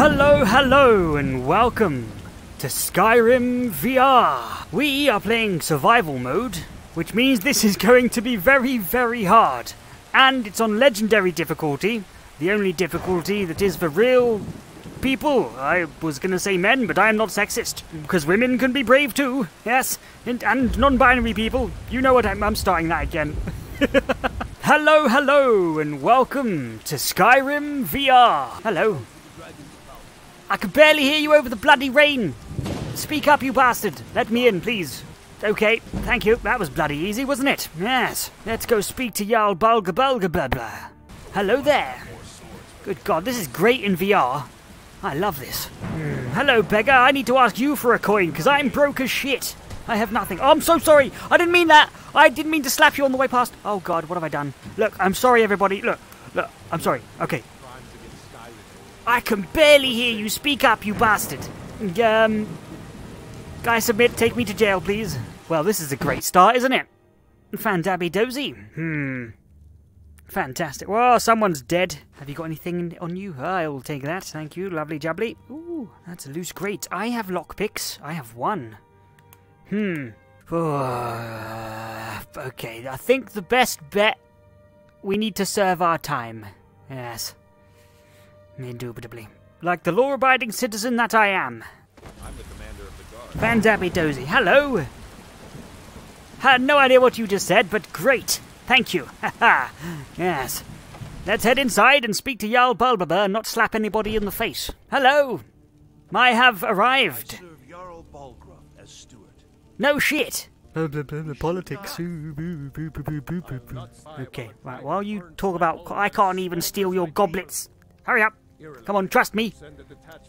Hello and welcome to Skyrim VR. We are playing survival mode, which means this is going to be very hard. And it's on legendary difficulty, the only difficulty that is for real people. I was gonna say men, but I am not sexist, because women can be brave too. Yes, and non-binary people. You know what, I'm starting that again. Hello and welcome to Skyrim VR. Hello. I can barely hear you over the bloody rain. Speak up, you bastard. Let me in, please. Okay, thank you. That was bloody easy, wasn't it? Yes. Let's go speak to Jarl Balga. Hello there. Good God, this is great in VR. I love this. Hello, beggar. I need to ask you for a coin, because I'm broke as shit. I have nothing. Oh, I'm so sorry. I didn't mean that. I didn't mean to slap you on the way past. Oh, God, what have I done? Look, I'm sorry, everybody. Look, I'm sorry. Okay. I can barely hear you. Speak up, you bastard. I submit, take me to jail, please. Well, this is a great start, isn't it? Fandabby dozy. Fantastic. Well, someone's dead. Have you got anything on you? I'll take that. Thank you. Lovely jubbly. Ooh, that's a loose grate. I have lockpicks. I have one. Okay, I think the best bet... we need to serve our time. Yes. Indubitably. Like the law-abiding citizen that I am. I'm the commander of the guard. Fandabby Dozy. Hello! Had no idea what you just said, but great. Thank you. Ha-ha. Yes. Let's head inside and speak to Jarl Balgaber and not slap anybody in the face. Hello! I have arrived. I serve Jarl Balgaber as steward. No shit! Politics. Okay, right, while you talk about... I can't even steal your goblets. Hurry up! Come on, trust me!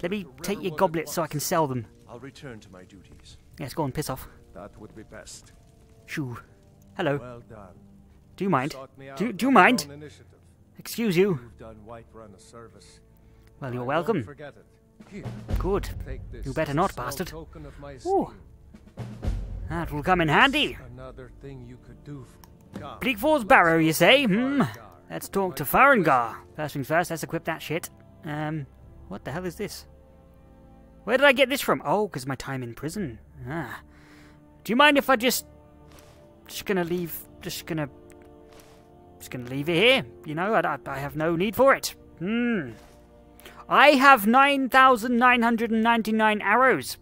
Let me take your goblets so I can sell them. I'll return to my duties. Yes, go on, piss off. That would be best. Shoo. Hello. Well done. Do you mind? Do you mind? Excuse you. You've done Whiterun a service. Well, you're welcome. Good. You better not, bastard. Ooh. That will come in handy. Another thing you could do for... Bleak Falls Barrow, you say? Hmm? Let's talk to Farengar. First things first, let's equip that shit. What the hell is this? Where did I get this from? Oh, because my time in prison. Ah. Do you mind if I just gonna leave it here? You know, I have no need for it. I have 9,999 arrows.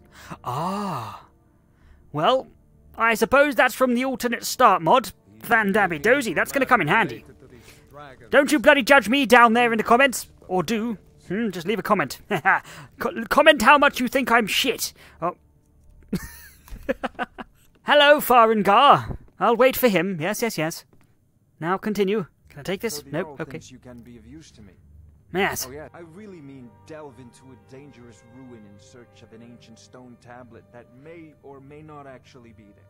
Ah. Well, I suppose that's from the alternate start mod. Fandabby Dozy, that's gonna come in handy. Don't you bloody judge me down there in the comments. Or do. Just leave a comment. Comment how much you think I'm shit. Oh. Hello, Farengar. I'll wait for him. Yes. Now continue. Can I take this? Nope. Okay. You can be of use to me. Yes. Oh, yeah. I really mean delve into a dangerous ruin in search of an ancient stone tablet that may or may not actually be there.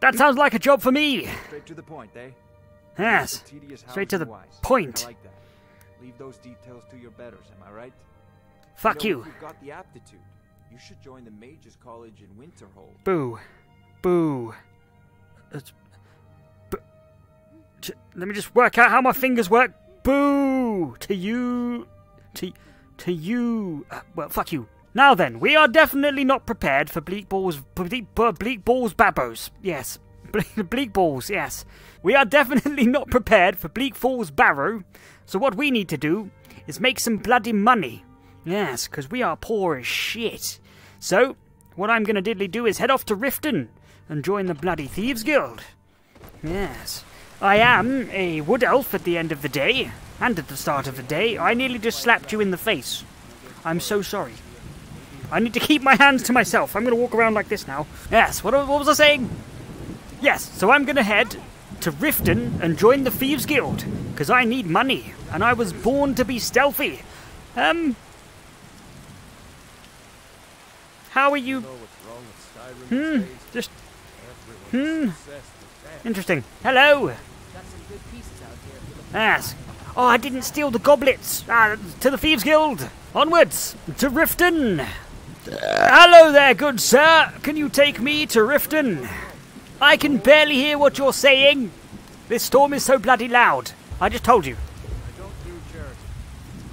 That sounds like a job for me. Straight to the point, eh? Yes, straight to the point. Like that. Leave those details to your betters, am I right? Fuck you. You've got the aptitude. You should join the Mages College in Winterhold. Boo. Let me just work out how my fingers work. Boo! To you. To you. Well, fuck you. Now then, we are definitely not prepared for Bleak Balls Babos. Yes. Bleak Balls, yes. We are definitely not prepared for Bleak Falls Barrow, so what we need to do is make some bloody money. Yes, because we are poor as shit. So, what I'm going to diddly do is head off to Riften and join the bloody Thieves Guild. Yes. I am a wood elf at the end of the day, and at the start of the day. I nearly just slapped you in the face. I'm so sorry. I need to keep my hands to myself. I'm going to walk around like this now. Yes, what was I saying? Yes, so I'm going to head to Riften and join the Thieves Guild, because I need money, and I was born to be stealthy. How are you... Interesting. Hello. Yes. Oh, I didn't steal the goblets. To the Thieves Guild. Onwards to Riften. Hello there, good sir. Can you take me to Riften? I can barely hear what you're saying. This storm is so bloody loud. I just told you. I don't do charity.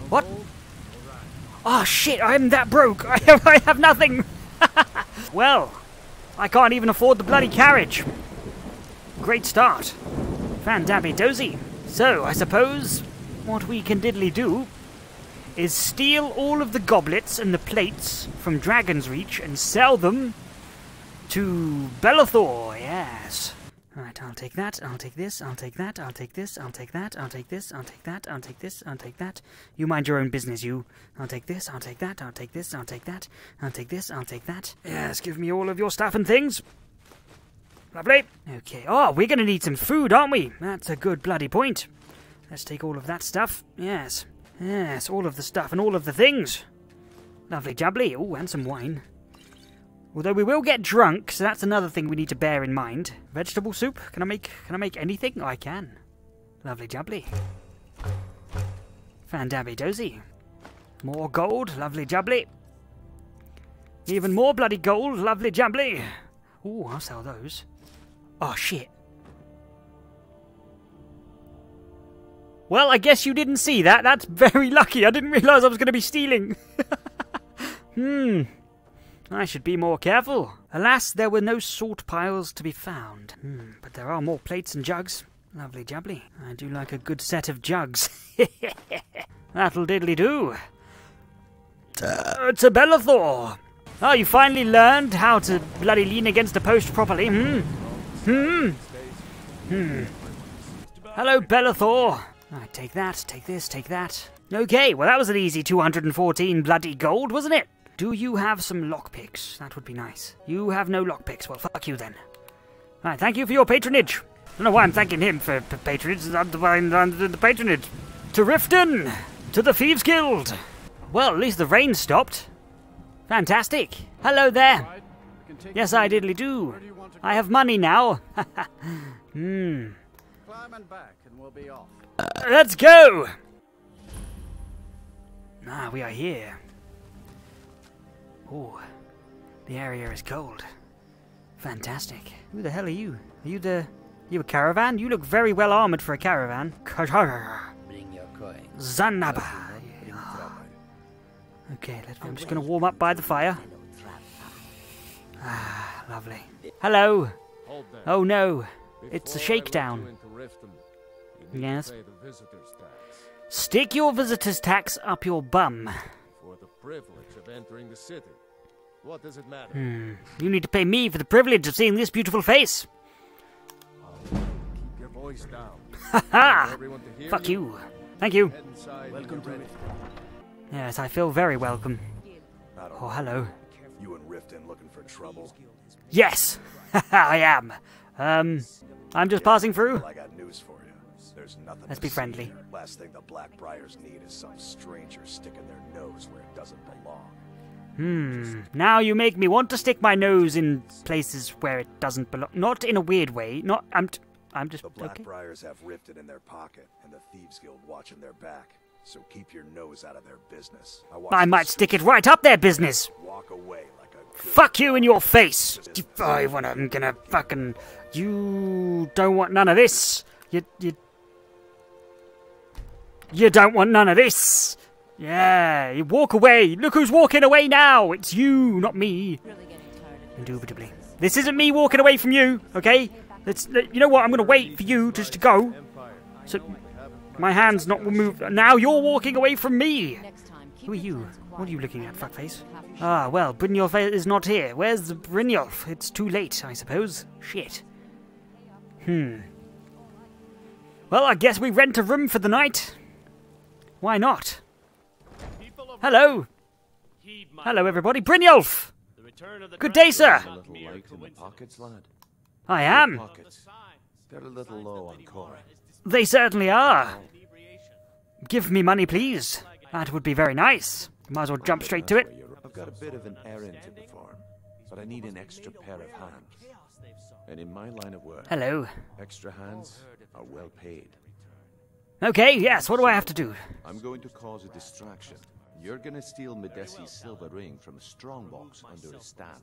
What? Right. Oh shit, I'm that broke. I have nothing. Well, I can't even afford the bloody carriage. Great start. Fandabby dozy. So, I suppose what we can diddly do is steal all of the goblets and the plates from Dragon's Reach and sell them to Bellathor, yes. Alright, I'll take that, I'll take this, I'll take that, I'll take this, I'll take that, I'll take this, I'll take that, I'll take this, I'll take that. You mind your own business, you. I'll take this, I'll take that, I'll take this, I'll take that, I'll take this, I'll take that. Yes, give me all of your stuff and things. Lovely. Okay, oh, we're gonna need some food, aren't we? That's a good bloody point. Let's take all of that stuff, yes. Yes, all of the stuff and all of the things. Lovely jubbly. Oh, and some wine. Although we will get drunk, so that's another thing we need to bear in mind. Vegetable soup? Can I make anything? Oh, I can. Lovely jubbly. Fandabby dozy. More gold, lovely jubbly. Even more bloody gold, lovely jubbly. Ooh, I'll sell those. Oh shit. Well, I guess you didn't see that. That's very lucky. I didn't realise I was going to be stealing. I should be more careful. Alas, there were no salt piles to be found. But there are more plates and jugs. Lovely jubbly. I do like a good set of jugs. That'll diddly do. To Bellathor. Oh, you finally learned how to bloody lean against the post properly, Hello, Bellathor. Alright, take that, take this, take that. Okay, well that was an easy 214 bloody gold, wasn't it? Do you have some lockpicks? That would be nice. You have no lockpicks, well fuck you then. Alright, thank you for your patronage. I don't know why I'm thanking him for patronage, the patronage. To Riften! To the Thieves Guild! Well, at least the rain stopped. Fantastic. Hello there. Yes, I diddly do. I have money now. Climb and back and we'll be off. Let's go! Ah, we are here. Oh, the area is cold. Fantastic. Who the hell are you? Are you a caravan? You look very well armoured for a caravan. Bring your coin. Zanaba. Okay, I'm just going to warm up by the fire. Ah, lovely. Hello. Oh no, it's a shakedown. Yes. Stick your visitor's tax up your bum. For the privilege of entering the city. What does it matter? You need to pay me for the privilege of seeing this beautiful face. Keep your voice down. Ha ha! Fuck you. Thank you. Welcome to Riften. Yes, I feel very welcome. Oh, hello. You and Riften looking for trouble? Yes, I am. I'm just passing through. I got news for you. There's nothing. Let's be friendly. Last thing the Black Briars need is some stranger sticking their nose where it doesn't belong. Now you make me want to stick my nose in places where it doesn't belong. Not in a weird way. Not. I'm just. The Black Briars have Riften in their pocket, and the Thieves Guild watching their back. So keep your nose out of their business. I might stick it right up their business. Walk away like a fuck you in your face. I'm gonna fucking. You don't want none of this. You don't want none of this! Yeah, you walk away! Look who's walking away now! It's you, not me. Indubitably. This isn't me walking away from you, okay? You know what, I'm gonna wait for you just to go. So, my hand's not moved. Now you're walking away from me! Who are you? What are you looking at, fuckface? Ah, well, Brynjolf is not here. Where's Brynjolf? It's too late, I suppose. Shit. Well, I guess we rent a room for the night. Why not? Hello! Hello, everybody. Brynjolf! Good day, sir! I am. They certainly are. Give me money, please. That would be very nice. Might as well jump straight to it. I've got a bit of an errand to perform, but I need an extra pair of hands. And in my line of work, hello. Extra hands are well paid. Okay, yes, what do I have to do? I'm going to cause a distraction. You're going to steal Medesi's silver ring from a strongbox under a stand.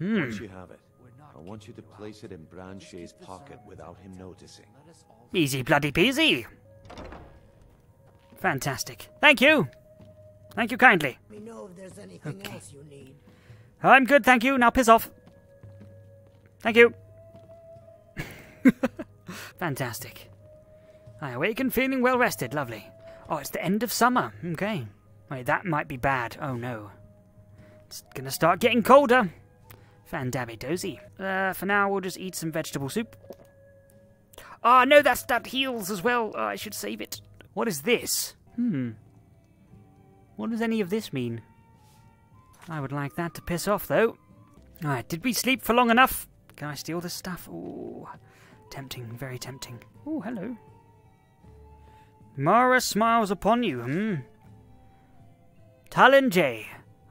Once you have it, I want you to place it in Branche's pocket without him noticing. Easy bloody peasy. Fantastic. Thank you. Thank you kindly. Let me know if there's anything else you need. I'm good, thank you. Now piss off. Thank you. Fantastic. I awaken feeling well rested. Lovely. Oh, it's the end of summer. Okay. Wait, that might be bad. Oh, no. It's gonna start getting colder. Fandabby-dozy. For now, we'll just eat some vegetable soup. Ah, oh, no, that heals as well. Oh, I should save it. What is this? Hmm. What does any of this mean? I would like that to piss off, though. Alright, did we sleep for long enough? Can I steal this stuff? Ooh. Tempting, very tempting. Ooh, hello. Mara smiles upon you, hmm? Talon J.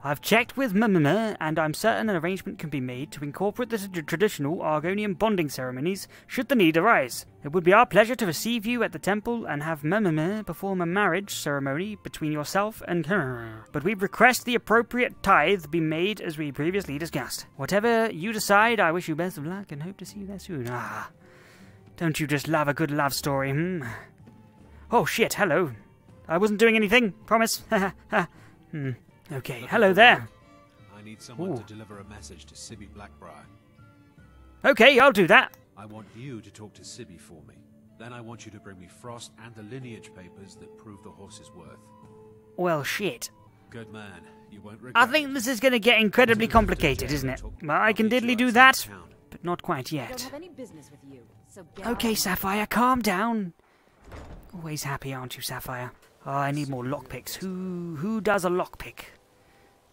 I've checked with Mama, and I'm certain an arrangement can be made to incorporate the traditional Argonian bonding ceremonies should the need arise. It would be our pleasure to receive you at the temple and have Mama perform a marriage ceremony between yourself and her. But we request the appropriate tithe be made as we previously discussed. Whatever you decide, I wish you best of luck and hope to see you there soon. Ah, don't you just love a good love story, hmm? Oh shit, hello. I wasn't doing anything, promise. Hmm. Okay, hello there. I need someone to deliver a message to Sibbi Black-Briar. Okay, I'll do that. I want you to talk to Sibbi for me. Then I want you to bring me Frost and the lineage papers that prove the horse's worth. Well, shit. Good man. You won't regret it. I think this is going to get incredibly complicated, isn't it? I can diddly do that, but not quite yet. I don't have any business with you, so get okay, Sapphire, calm down. Always happy, aren't you, Sapphire? Oh, I need more lockpicks. Who does a lockpick?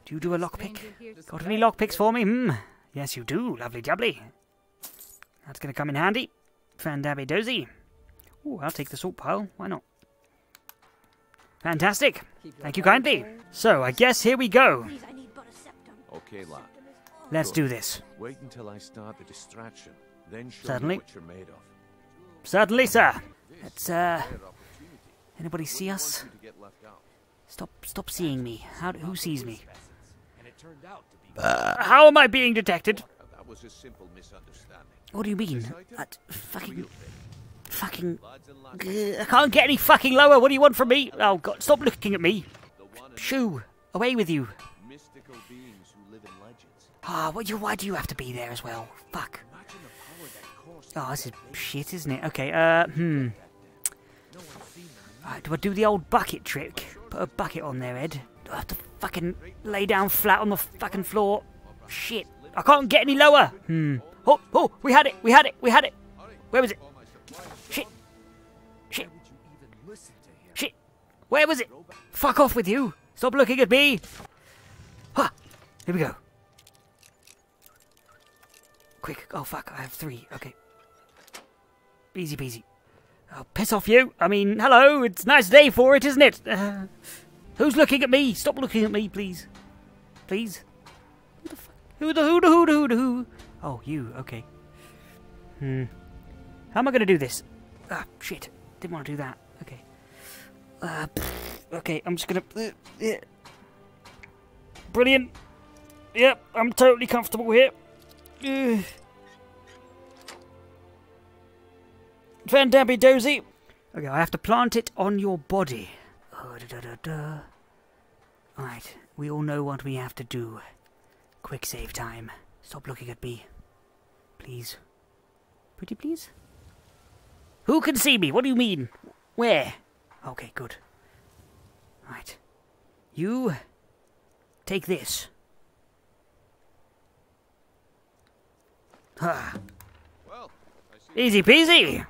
Do you do a lockpick? Got any lockpicks for me? Hmm. Yes, you do. Lovely jubbly. That's going to come in handy. Fandabby dozy. Ooh, I'll take the salt pile. Why not? Fantastic. Thank you kindly. So, I guess here we go. Okay, lad. Let's do this. Wait until I start the distraction. Then show you what you're made of. Certainly, sir. Let's, anybody see us? Stop seeing me. Who sees me? How am I being detected? What do you mean? That fucking... I can't get any fucking lower. What do you want from me? Oh god, stop looking at me. Shoo, away with you. Ah, why do you have to be there as well? Fuck. Oh, this is shit, isn't it? Okay, Right, do I do the old bucket trick? Put a bucket on their head. Do I have to fucking lay down flat on the fucking floor? Shit. I can't get any lower. Oh, oh, we had it. Where was it? Shit. Where was it? Fuck off with you. Stop looking at me. Ha. Here we go. Quick. Oh, fuck. I have 3. Okay. Easy peasy. I'll piss off you. I mean, hello, it's a nice day for it, isn't it? Who's looking at me? Stop looking at me, please. Please. Who the fuck? Who? Oh, you, okay. How am I going to do this? Ah, shit. Didn't want to do that. Okay. Okay, I'm just going to... Brilliant. Yep, I'm totally comfortable here. Fandabby dozy. Okay, I have to plant it on your body. Oh, Alright, we all know what we have to do. Quick save time. Stop looking at me. Please. Pretty please? Who can see me? What do you mean? Where? Okay, good. Right. You take this. Ha. Easy peasy.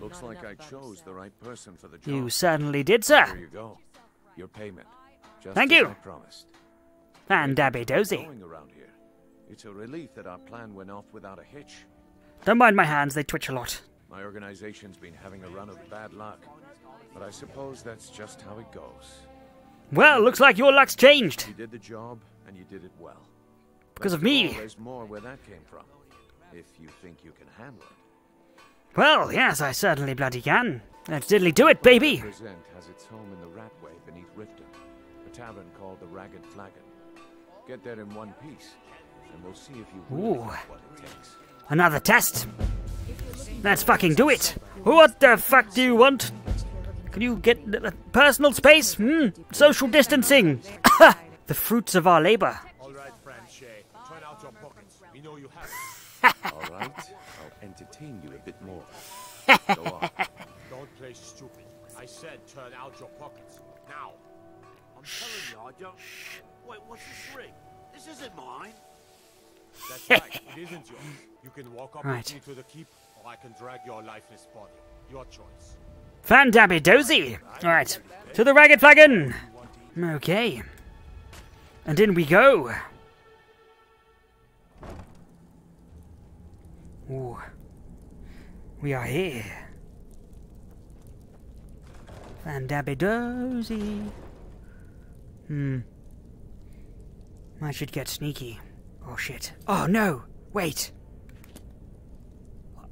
Looks like I chose the right person for the job. You certainly did, sir. Here you go. Your payment. Just thank you. And Dabby Dozy. It's a relief that our plan went off without a hitch. Don't mind my hands; they twitch a lot. My organization's been having a run of bad luck, but I suppose that's just how it goes. Well, looks like your luck's changed. You did the job, and you did it well. Because of me. There's more where that came from. If you think you can handle it. Well, yes, I certainly bloody can. Let's diddly do it, baby! The present has its home in the Ratway beneath Riften, a tavern called the Ragged Flagon. Get there in one piece, and we'll see if you really know what it takes. Another test! Let's fucking do it! What the fuck do you want? Can you get personal space? Hmm? Social distancing! The fruits of our labor. All right, Franche. Turn out your pockets. We know you have it. All right. I'll entertain you a bit more. Go on. Don't play stupid. I said turn out your pockets. Now. I'm telling you, I don't... Wait, what's this ring? This isn't mine. That's right. It isn't yours. You can walk up with me to the keep, or I can drag your lifeless body. Your choice. Fandabby dozy. All right. To the Ragged Flagon. Okay. And in we go. Ooh. We are here. Fandabby dozy. Hmm. I should get sneaky. Oh shit. Oh no! Wait!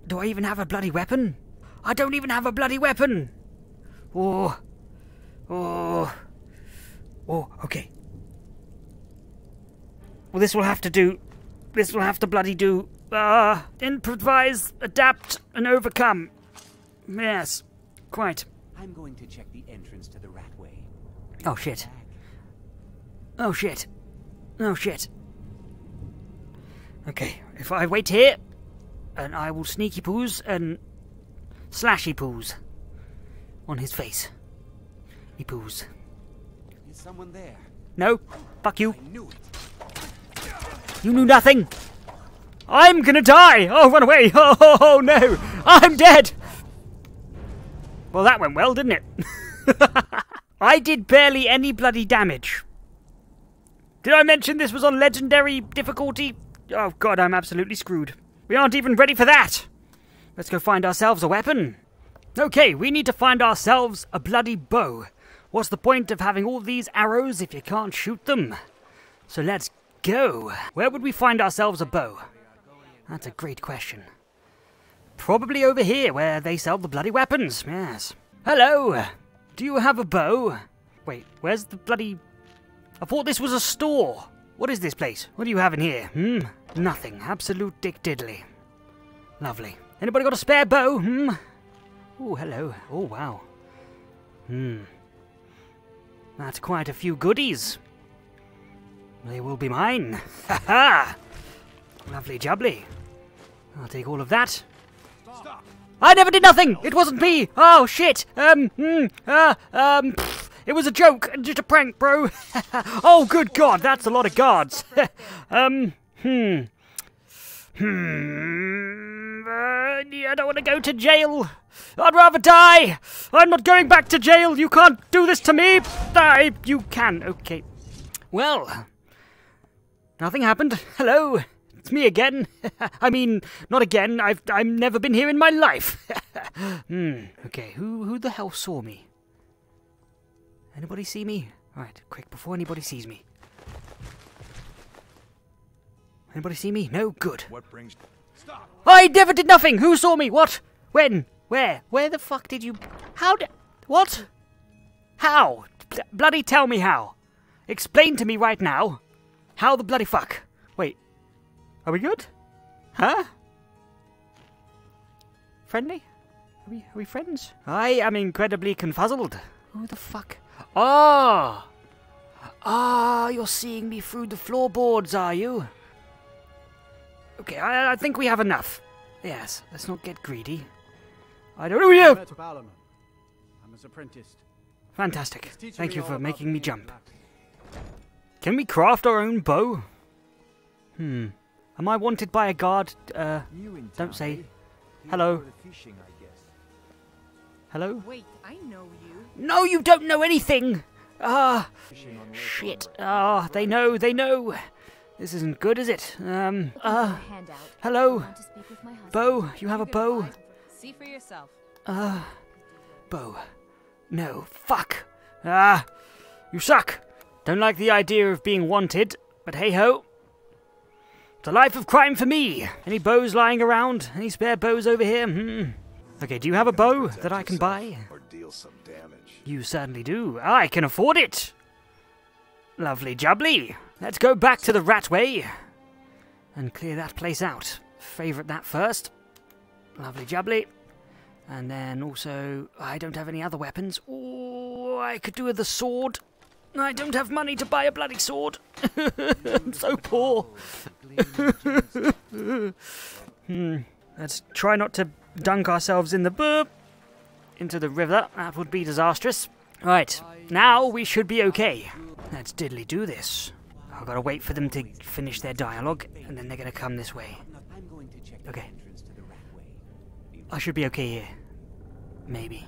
Do I even have a bloody weapon? I don't even have a bloody weapon! Oh. Oh. Oh, okay. Well, this will have to do. This will have to bloody do. Improvise, adapt, and overcome. Yes. Quite. I'm going to check the entrance to the Ratway. Oh shit. Oh shit. Oh shit. Okay, if I wait here, and I will sneaky poos and slashy poos on his face. He poos. Is someone there? No, fuck you. Knew you knew nothing. I'm gonna die. Oh, run away. Oh, oh, oh no, I'm dead. Well, that went well, didn't it? I did barely any bloody damage. Did I mention this was on legendary difficulty? Oh god, I'm absolutely screwed. We aren't even ready for that! Let's go find ourselves a weapon. Okay, we need to find ourselves a bloody bow. What's the point of having all these arrows if you can't shoot them? So let's go. Where would we find ourselves a bow? That's a great question. Probably over here, where they sell the bloody weapons, yes. Hello! Do you have a bow? Wait, where's the bloody... I thought this was a store. What is this place? What do you have in here? Hmm? Nothing. Absolute dick diddly. Lovely. Anybody got a spare bow? Hmm? Oh, hello. Oh, wow. Hmm. That's quite a few goodies. They will be mine. Ha ha! Lovely jubbly. I'll take all of that. Stop. I never did nothing! It wasn't me! Oh, shit! It was a joke, just a prank, bro. Oh, good God, that's a lot of guards. I don't want to go to jail. I'd rather die. I'm not going back to jail. You can't do this to me. Die. You can. Okay. Well, nothing happened. Hello. It's me again. I mean, not again. I've never been here in my life. Okay. Who the hell saw me? Anybody see me? Alright, quick, before anybody sees me. Anybody see me? No? Good. What brings... Stop. I never did nothing! Who saw me? What? When? Where? Where the fuck did you... How did... What? How? Bloody tell me how. Explain to me right now. How the bloody fuck? Wait. Are we good? Huh? Friendly? Are we friends? I am incredibly confuzzled. Who the fuck... Ah! Oh. Ah, oh, you're seeing me through the floorboards, are you? Okay, I think we have enough. Yes, let's not get greedy. I don't know you! I'm his apprentice. Fantastic. Thank you for making me jump. Can we craft our own bow? Hmm. Am I wanted by a guard? Don't say... Hello. Hello? Wait, I know you. No, you don't know anything! Ah, shit. Ah, they know, they know. This isn't good, is it? Hello? Bow, you have a bow? See for yourself. Bow. No, fuck. Ah, you suck. Don't like the idea of being wanted, but hey-ho. It's a life of crime for me. Any bows lying around? Any spare bows over here? Hmm. Okay, do you have a bow that I can buy? Or deal some damage. You certainly do. I can afford it! Lovely jubbly! Let's go back to the Ratway and clear that place out. Favourite that first. Lovely jubbly. And then also, I don't have any other weapons. Oh, I could do with a sword. I don't have money to buy a bloody sword. I'm so poor. Let's try not to dunk ourselves in the burp into the river. That would be disastrous. Right, now we should be okay. Let's diddly do this. I've got to wait for them to finish their dialogue, and then they're going to come this way. Okay. I should be okay here. Maybe.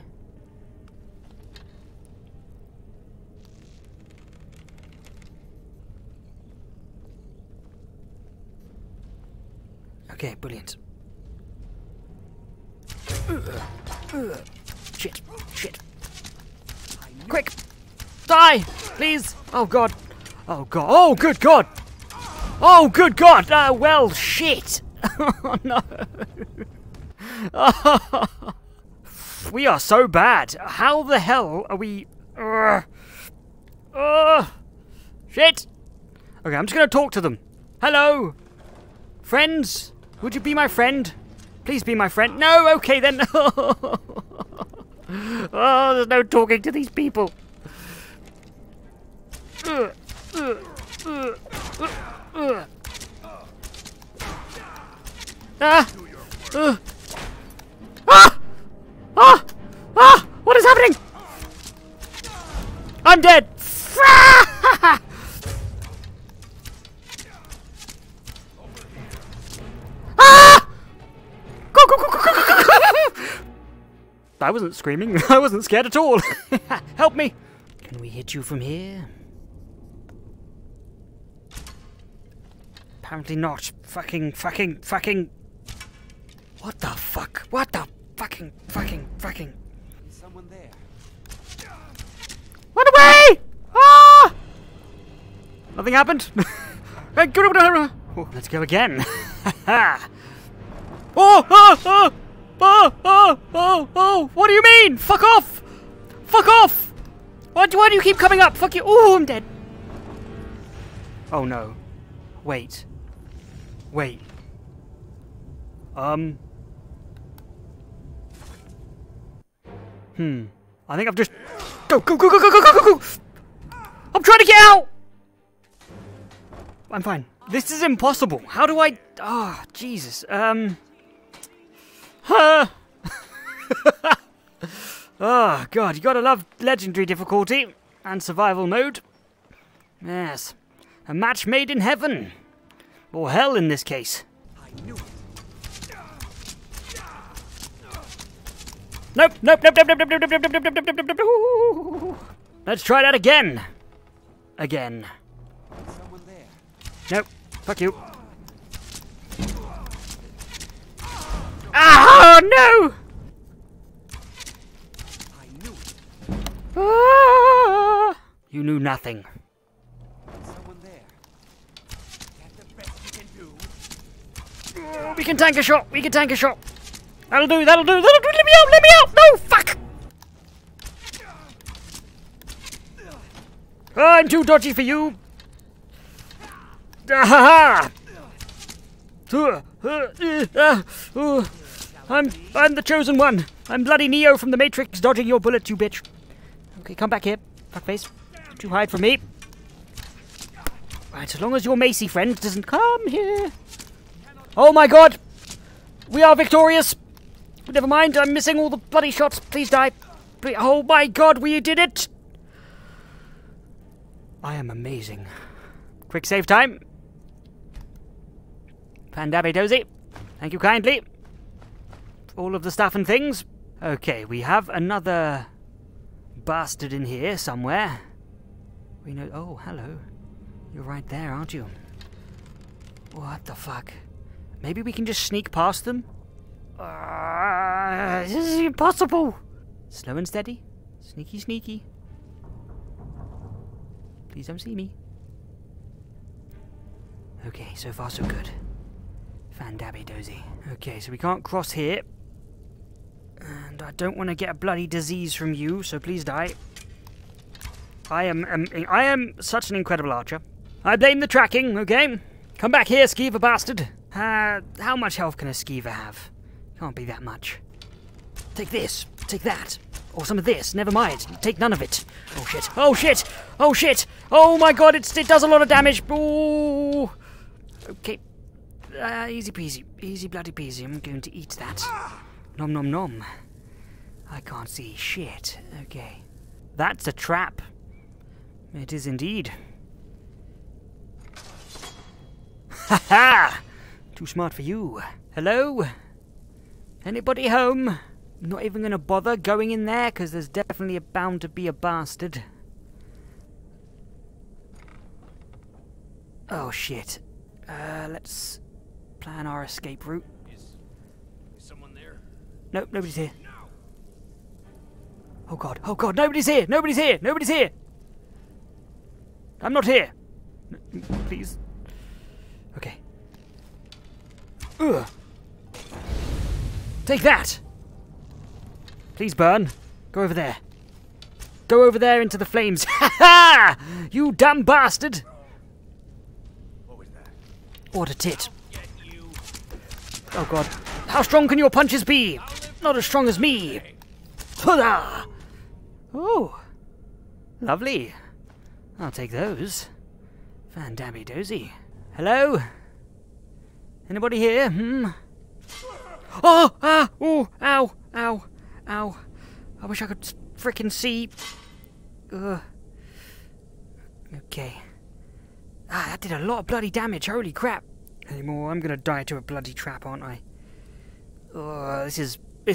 Okay, brilliant. Shit, shit. Quick! Die! Please! Oh god. Oh god. Oh good god! Oh good god! Well, shit! Oh no! We are so bad! How the hell are we... shit! Okay, I'm just gonna talk to them. Hello! Friends? Would you be my friend? Please be my friend. No! Okay then! Oh, there's no talking to these people. What is happening? I'm dead. I wasn't screaming. I wasn't scared at all. Help me. Can we hit you from here? Apparently not. Fucking. What the fuck? What the fucking. Someone there. Run away! Ah! Nothing happened. Oh, let's go again. Oh! What do you mean? Fuck off! Fuck off! Why do you keep coming up? Fuck you! Oh, I'm dead. Oh no. Wait. Wait. I think I've just... Go! I'm trying to get out! I'm fine. This is impossible. How do I... Ah, Jesus. Oh god, you gotta love legendary difficulty and survival mode. Yes, a match made in heaven, or hell in this case. Nope. Let's try that again. Nope. Fuck you. Oh no! Ah, you knew nothing. Oh, we can tank a shot. That'll do. That'll do. Let me out. No, fuck! Oh, I'm too dodgy for you. I'm the chosen one. I'm bloody Neo from the Matrix, dodging your bullets, you bitch. Okay, come back here, fuckface. Don't you hide from me. Right, as long as your Macy friend doesn't come here. Oh my god! We are victorious! Never mind, I'm missing all the bloody shots. Please die. Please. Oh my god, we did it! I am amazing. Quick save time. Pandabe Dozy. Thank you kindly. All of the stuff and things. Okay, we have another bastard in here somewhere. We know. Oh, hello. You're right there, aren't you? What the fuck? Maybe we can just sneak past them? This is impossible! Slow and steady. Sneaky, sneaky. Please don't see me. Okay, so far so good. Fandabby Dozy. Okay, so we can't cross here. And I don't want to get a bloody disease from you, so please die. I am such an incredible archer. I blame the tracking, okay? Come back here, skeever bastard. How much health can a skeever have? Can't be that much. Take this. Take that. Or some of this. Never mind. Take none of it. Oh shit. Oh shit. Oh shit. Oh my god, it does a lot of damage. Ooh. Okay. Easy peasy. Easy bloody peasy. I'm going to eat that. Nom nom nom. I can't see shit. Okay. That's a trap. It is indeed. Ha ha! Too smart for you. Hello? Anybody home? I'm not even going to bother going in there because there's definitely bound to be a bastard. Oh shit. Let's plan our escape route. Is someone there? Nope, nobody's here. No. Oh god, nobody's here! Nobody's here! Nobody's here! I'm not here! Please. Okay. Ugh. Take that! Please burn. Go over there. Go over there into the flames. Ha ha! You dumb bastard! What was that? Order tit. Oh god. How strong can your punches be? Not as strong as me! Huzzah! Oh, lovely. I'll take those. Van Dabby Dozy. Hello? Anybody here? Hmm? Oh! Ah! Oh! Ow! Ow! Ow! I wish I could frickin' see. Ugh. Okay. Ah, that did a lot of bloody damage. Holy crap. Anymore, I'm gonna die to a bloody trap, aren't I? Ugh, this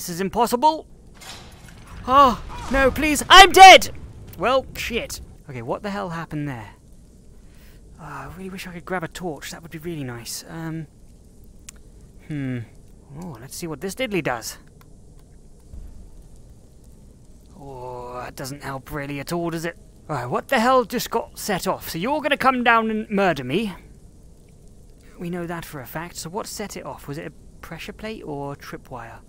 is impossible. Oh, no, please. I'm dead! Well, shit. Okay, what the hell happened there? Oh, I really wish I could grab a torch. That would be really nice. Oh, let's see what this diddly does. Oh, that doesn't help really at all, does it? Alright, what the hell just got set off? So you're going to come down and murder me. We know that for a fact. So what set it off? Was it a pressure plate or tripwire?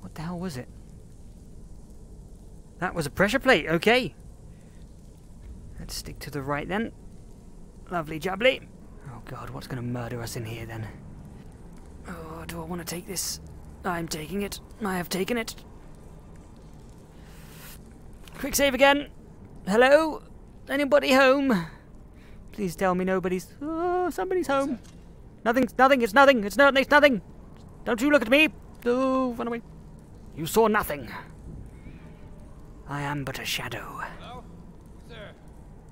What the hell was it? That was a pressure plate, okay. Let's stick to the right then. Lovely jubbly. Oh god, what's gonna murder us in here then? Oh, do I want to take this? I'm taking it. I have taken it. Quick save again. Hello? Anybody home? Please tell me nobody's... Oh, somebody's home. Nothing, it's nothing, it's nothing, it's nothing. Don't you look at me! Oh, run away. You saw nothing. I am but a shadow. Hello? Who's there?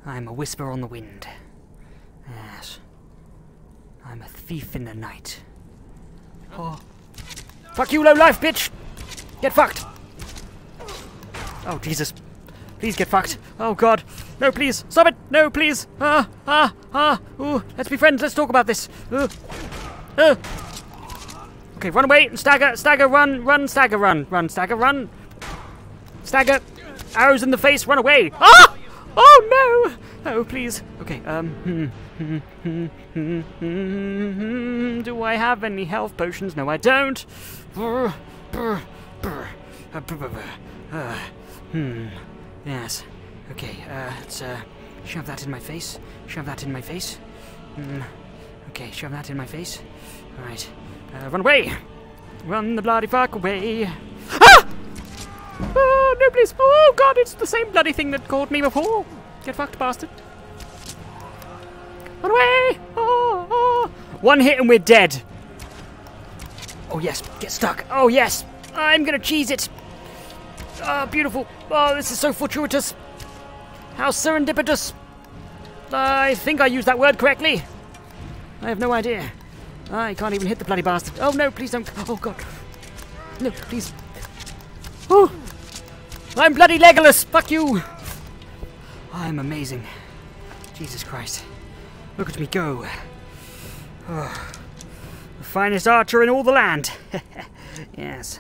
I am a whisper on the wind. Yes. I'm a thief in the night. Oh. No. Fuck you, low-life, bitch! Get fucked! Oh, Jesus. Please get fucked. Oh, God. No, please. Stop it! No, please! Ooh, let's be friends. Let's talk about this. Okay, run away and stagger, run, stagger, arrows in the face, run away. Ah! Oh no! Oh please. Okay, do I have any health potions? No, I don't. Yes. Okay, let's shove that in my face. Shove that in my face. Okay, shove that in my face. All right. Run away! Run the bloody fuck away! Ah! Oh, no, please! Oh, God, it's the same bloody thing that caught me before! Get fucked, bastard! Run away! Oh, oh. One hit and we're dead! Oh, yes, get stuck! Oh, yes! I'm gonna cheese it! Oh, beautiful! Oh, this is so fortuitous! How serendipitous! I think I used that word correctly! I have no idea. I can't even hit the bloody bastard. Oh no, please don't. Oh god. No, please. Oh! I'm bloody Legolas! Fuck you! I'm amazing. Jesus Christ. Look at me go. Oh. The finest archer in all the land. Yes.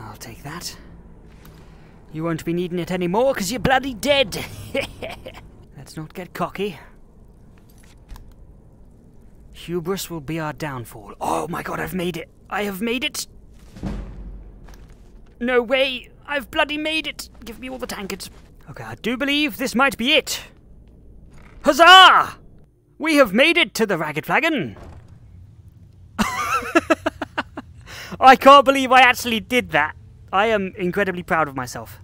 I'll take that. You won't be needing it anymore because you're bloody dead. Let's not get cocky. Hubris will be our downfall. Oh my god, I've made it. I have made it. No way. I've bloody made it. Give me all the tankards. Okay, I do believe this might be it. Huzzah! We have made it to the Ragged Flagon. I can't believe I actually did that. I am incredibly proud of myself.